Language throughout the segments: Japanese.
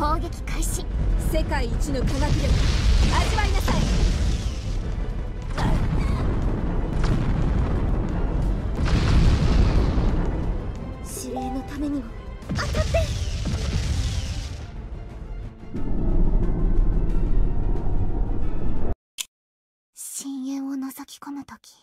砲撃開始。世界一の科学力、味わいなさい。指令のためにも当たって。深淵を覗き込むとき、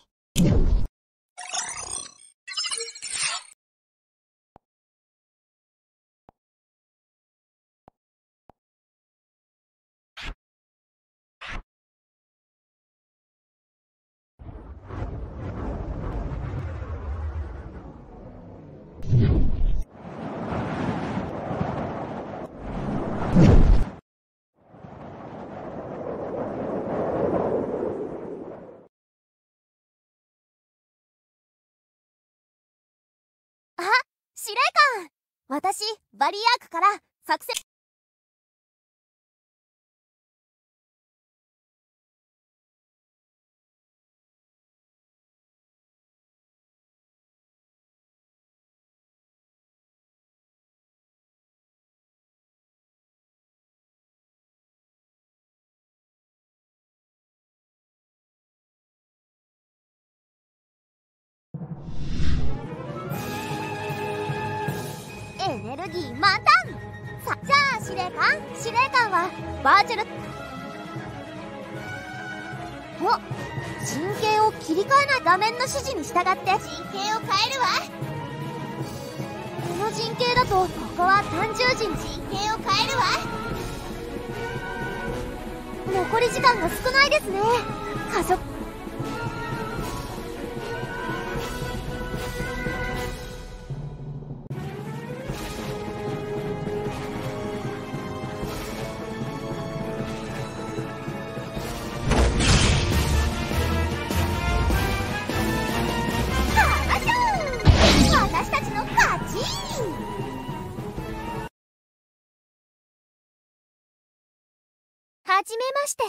司令官、私バリアークから作戦。エネルギー満タン。さ、じゃあ司令官はバーチャル。お、陣形を切り替えない画面の指示に従って陣形を変えるわ。この陣形だとここは単純陣。陣形を変えるわ。残り時間が少ないですね。加速。はじめまして、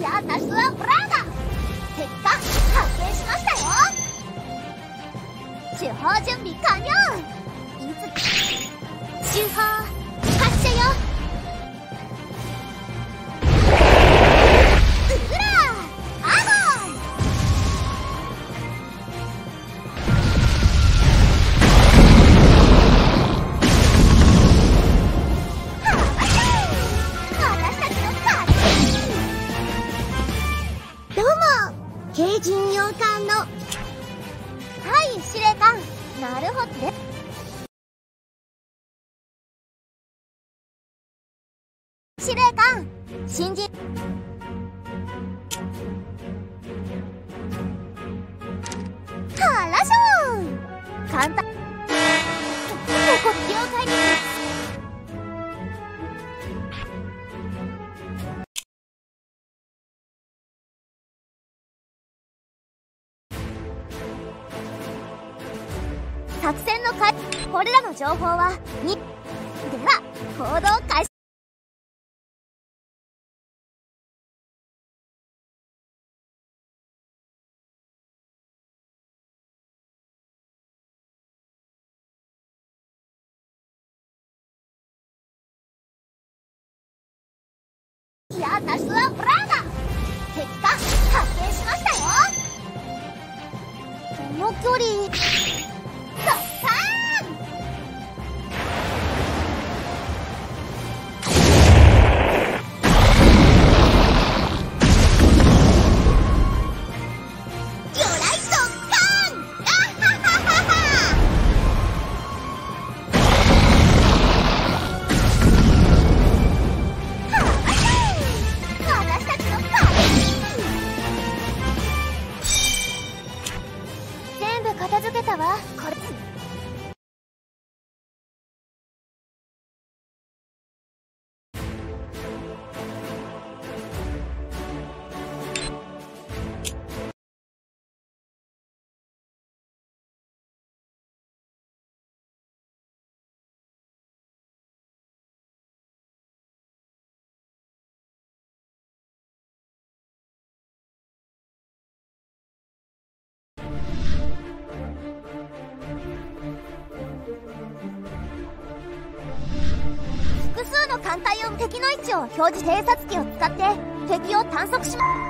私はブラーダ。結果発見しましたよ。手法準備完了。いつ手法発射よ。うらアゴン。私たちの勝ち。どうも、軽巡洋艦の。はい、司令官。なるほどね。司令官、新人。ハラション。簡単。ここ了解です。作戦の開始。これらの情報は2。では行動開始。いや、私はブラーダ。結果発見しましたよ。この距離。私複数の艦隊を敵の位置を表示偵察機を使って敵を探索します。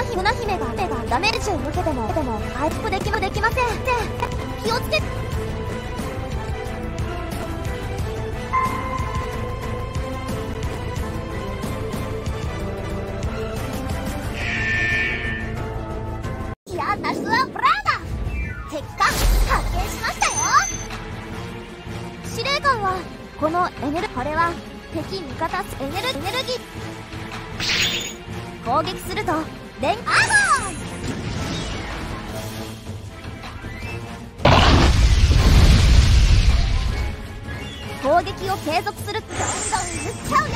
船姫がダメージを受けても回復できません。気をつけて。敵艦発見しましたよ。司令官はこのこれは敵味方エネルギー攻撃すると連アゴ攻撃を継続する。どんどん撃っちゃうよ。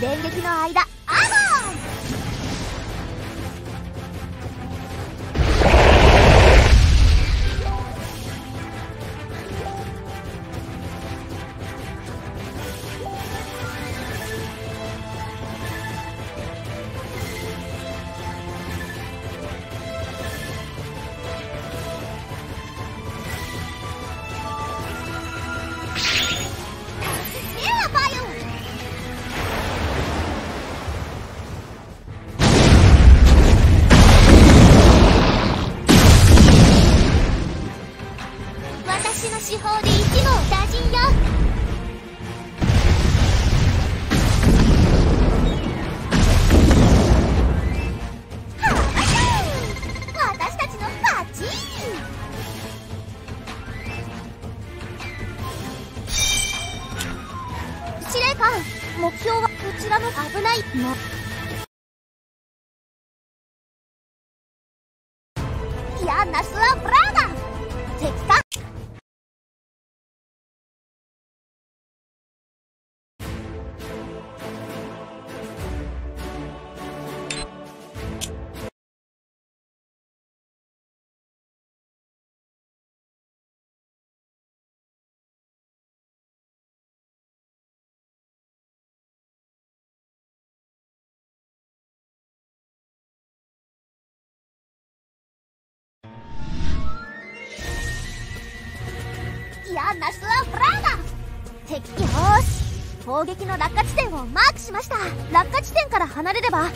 電撃の間アゴンナスはブラーダ敵よーし攻撃の落下地点をマークしました。落下地点から離れれば